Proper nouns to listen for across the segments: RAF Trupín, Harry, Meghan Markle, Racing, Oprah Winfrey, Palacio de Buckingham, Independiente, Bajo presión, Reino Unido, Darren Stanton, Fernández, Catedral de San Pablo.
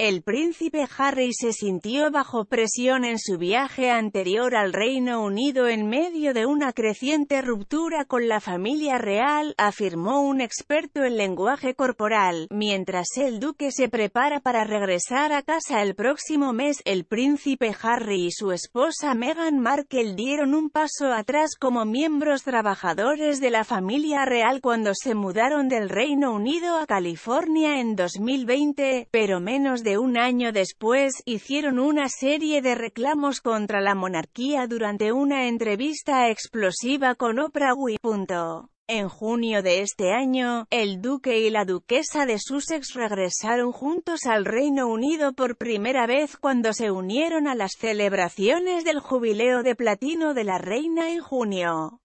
El príncipe Harry se sintió bajo presión en su viaje anterior al Reino Unido en medio de una creciente ruptura con la familia real, afirmó un experto en lenguaje corporal. Mientras el duque se prepara para regresar a casa el próximo mes, el príncipe Harry y su esposa Meghan Markle dieron un paso atrás como miembros trabajadores de la familia real cuando se mudaron del Reino Unido a California en 2020, pero menos de un año después, hicieron una serie de reclamos contra la monarquía durante una entrevista explosiva con Oprah Winfrey. En junio de este año, el duque y la duquesa de Sussex regresaron juntos al Reino Unido por primera vez cuando se unieron a las celebraciones del jubileo de platino de la reina en junio.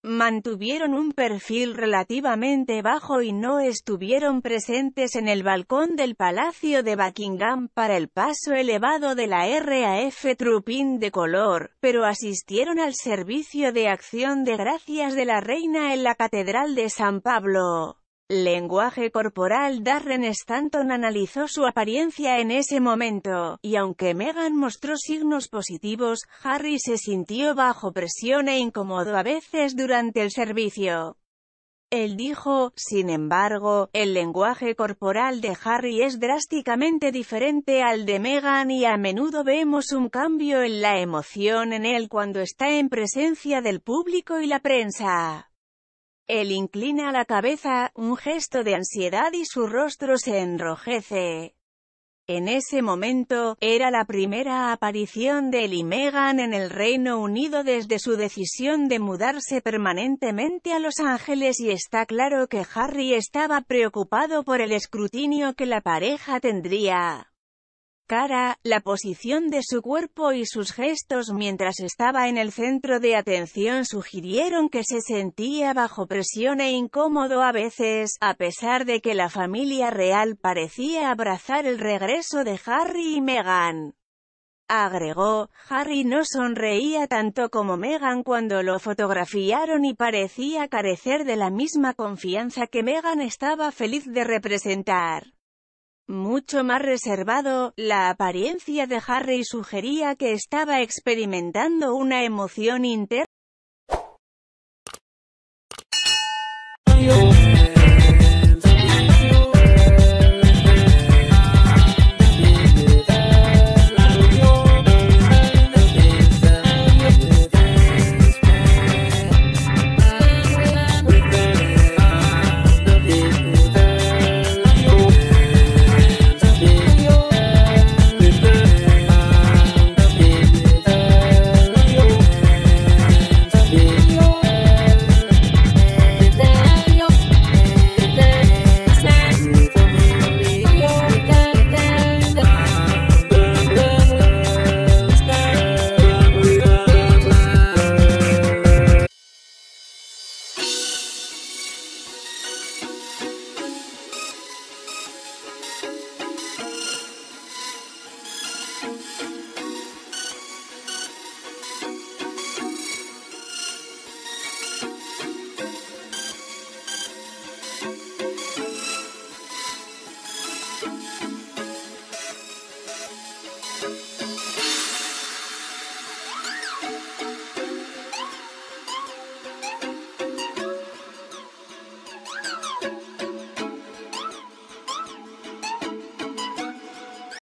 Mantuvieron un perfil relativamente bajo y no estuvieron presentes en el balcón del Palacio de Buckingham para el paso elevado de la RAF Trupín de color, pero asistieron al servicio de acción de gracias de la reina en la Catedral de San Pablo. Lenguaje corporal. Darren Stanton analizó su apariencia en ese momento, y aunque Meghan mostró signos positivos, Harry se sintió bajo presión e incómodo a veces durante el servicio. Él dijo, sin embargo, el lenguaje corporal de Harry es drásticamente diferente al de Meghan y a menudo vemos un cambio en la emoción en él cuando está en presencia del público y la prensa. Él inclina la cabeza, un gesto de ansiedad y su rostro se enrojece. En ese momento, era la primera aparición de él y Meghan en el Reino Unido desde su decisión de mudarse permanentemente a Los Ángeles y está claro que Harry estaba preocupado por el escrutinio que la pareja tendría. Cara, la posición de su cuerpo y sus gestos mientras estaba en el centro de atención sugirieron que se sentía bajo presión e incómodo a veces, a pesar de que la familia real parecía abrazar el regreso de Harry y Meghan. Agregó, Harry no sonreía tanto como Meghan cuando lo fotografiaron y parecía carecer de la misma confianza que Meghan estaba feliz de representar. Mucho más reservado, la apariencia de Harry sugería que estaba experimentando una emoción interna